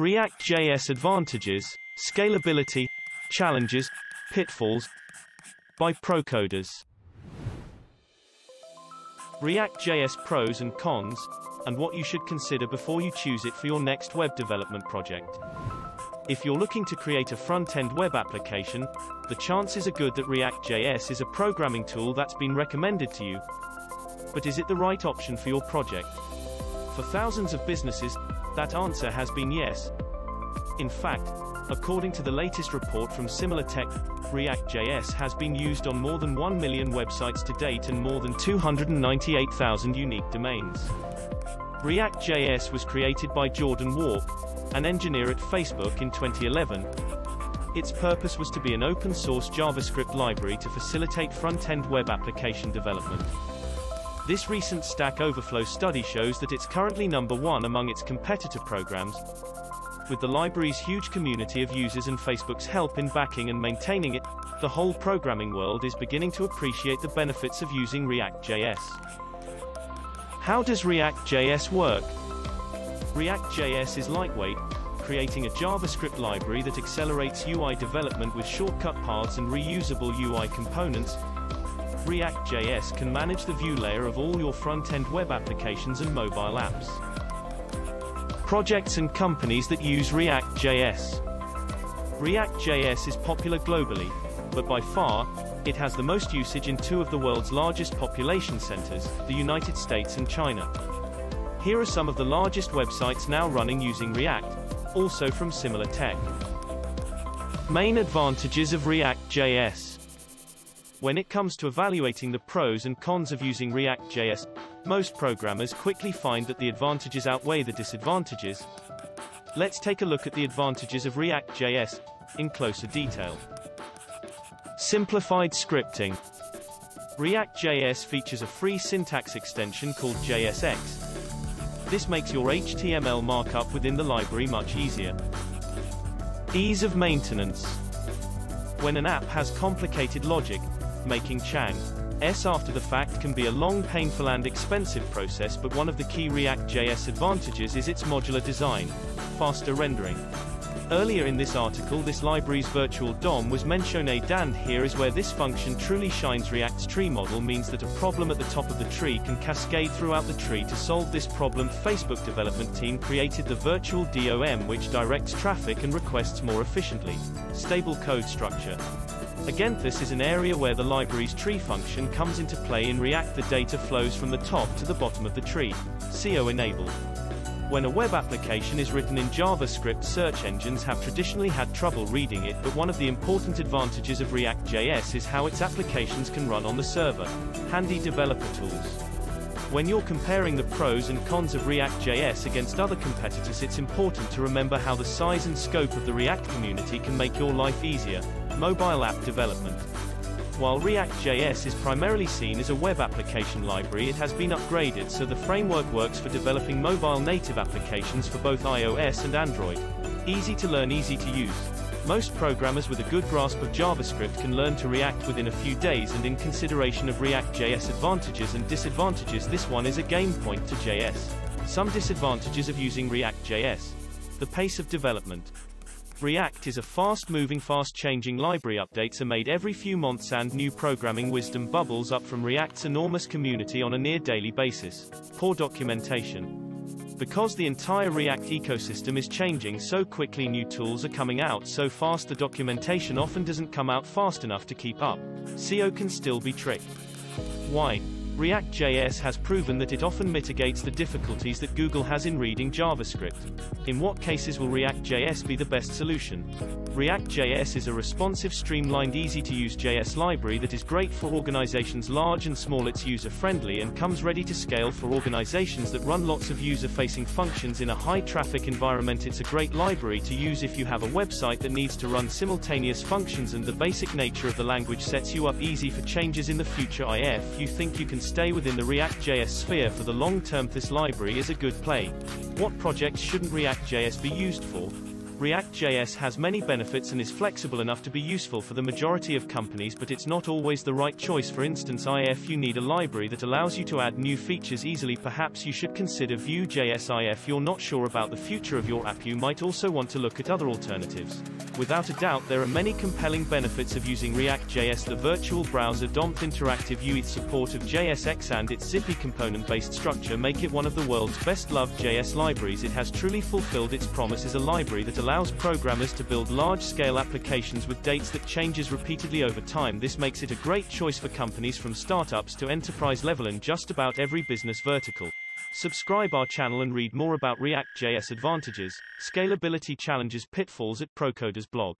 React.js advantages, scalability, challenges, pitfalls, by ProCoders. React.js pros and cons, and what you should consider before you choose it for your next web development project. If you're looking to create a front-end web application, the chances are good that React.js is a programming tool that's been recommended to you. But is it the right option for your project? For thousands of businesses, that answer has been yes. In fact, according to the latest report from SimilarTech, React.js has been used on more than 1 million websites to date and more than 298,000 unique domains. React.js was created by Jordan Walke, an engineer at Facebook, in 2011. Its purpose was to be an open-source JavaScript library to facilitate front-end web application development. This recent Stack Overflow study shows that it's currently #1 among its competitor programs, with the library's huge community of users and Facebook's help in backing and maintaining it. The whole programming world is beginning to appreciate the benefits of using React.js. How does React.js work? React.js is lightweight, creating a JavaScript library that accelerates UI development with shortcut paths and reusable UI components. React.js can manage the view layer of all your front-end web applications and mobile apps. Projects and companies that use React.js. React.js is popular globally, but by far, it has the most usage in two of the world's largest population centers, the United States and China. Here are some of the largest websites now running using React, also from SimilarTech. Main advantages of React.js. When it comes to evaluating the pros and cons of using React.js, most programmers quickly find that the advantages outweigh the disadvantages. Let's take a look at the advantages of React.js in closer detail. Simplified scripting. React.js features a free syntax extension called JSX. This makes your HTML markup within the library much easier. Ease of maintenance. When an app has complicated logic, making changes after the fact can be a long, painful and expensive process, but one of the key React.js advantages is its modular design, faster rendering. Earlier in this article, this library's virtual DOM was mentioned, and here is where this function truly shines. React's tree model means that a problem at the top of the tree can cascade throughout the tree. To solve this problem, Facebook development team created the virtual DOM, which directs traffic and requests more efficiently. Stable code structure. Again, this is an area where the library's tree function comes into play. In React, the data flows from the top to the bottom of the tree. CO enabled. When a web application is written in JavaScript, search engines have traditionally had trouble reading it, but one of the important advantages of React.js is how its applications can run on the server. Handy developer tools. When you're comparing the pros and cons of React.js against other competitors, it's important to remember how the size and scope of the React community can make your life easier. Mobile app development. While React.js is primarily seen as a web application library, it has been upgraded so the framework works for developing mobile native applications for both iOS and Android. Easy to learn, easy to use. Most programmers with a good grasp of JavaScript can learn to React within a few days, and in consideration of React.js advantages and disadvantages, this one is a game point to JS. Some disadvantages of using React.js. The pace of development. React is a fast-moving, fast-changing library. Updates are made every few months and new programming wisdom bubbles up from React's enormous community on a near-daily basis. Poor documentation. Because the entire React ecosystem is changing so quickly, new tools are coming out so fast, the documentation often doesn't come out fast enough to keep up. CO can still be tricky. Why? React.js has proven that it often mitigates the difficulties that Google has in reading JavaScript. In what cases will React.js be the best solution? React.js is a responsive, streamlined, easy-to-use JS library that is great for organizations large and small. It's user-friendly and comes ready to scale for organizations that run lots of user-facing functions in a high-traffic environment. It's a great library to use if you have a website that needs to run simultaneous functions, and the basic nature of the language sets you up easy for changes in the future. If you think you can stay within the React.js sphere for the long term, this library is a good play. What projects shouldn't React.js be used for? React.js has many benefits and is flexible enough to be useful for the majority of companies, but it's not always the right choice. For instance, if you need a library that allows you to add new features easily, perhaps you should consider Vue.js. If you're not sure about the future of your app, you might also want to look at other alternatives. Without a doubt, there are many compelling benefits of using React.js: the virtual browser, DOM, interactive UI, support of JSX, and its zippy component-based structure make it one of the world's best-loved JS libraries. It has truly fulfilled its promise as a library that allows programmers to build large-scale applications with dates that changes repeatedly over time. This makes it a great choice for companies from startups to enterprise level and just about every business vertical. Subscribe our channel and read more about React.js advantages, scalability challenges, pitfalls at ProCoders blog.